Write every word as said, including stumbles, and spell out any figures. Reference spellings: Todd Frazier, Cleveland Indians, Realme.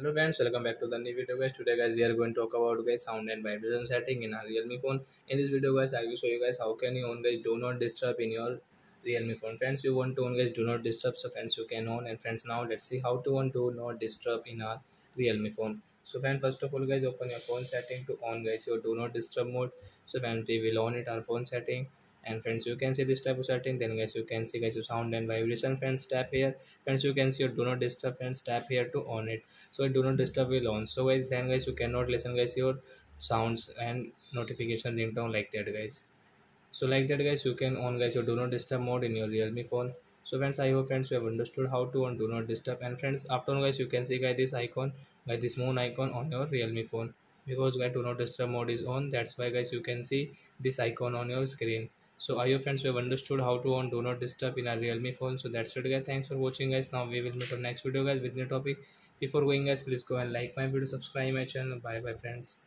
Hello friends, welcome back to the new video guys. Today guys we are going to talk about guys sound and vibration setting in our Realme phone. In this video guys I will show you guys how can you on guys do not disturb in your Realme phone. Friends, you want to on guys do not disturb, so friends you can on. And friends, now let's see how to on do not disturb in our Realme phone. So friends, first of all guys open your phone setting to on guys your do not disturb mode. So friends, we will on it our phone setting. And friends, you can see this type of setting. Then guys you can see guys your sound and vibration. Friends, tap here. Friends, you can see your do not disturb. Friends, tap here to on it. So do not disturb will on. So guys then guys you cannot listen guys your sounds and notification ringtone like that guys. So like that guys you can on guys your do not disturb mode in your Realme phone. So friends, I hope friends you have understood how to on do not disturb. And friends, after on guys you can see guys this icon, like this moon icon on your Realme phone, because guys do not disturb mode is on. That's why guys you can see this icon on your screen. So I hope friends you have understood how to on do not disturb in our Realme phone. So that's it guys. Thanks for watching guys. Now we will meet on next video guys with new topic. Before going guys, please go and like my video, subscribe my channel. Bye bye friends.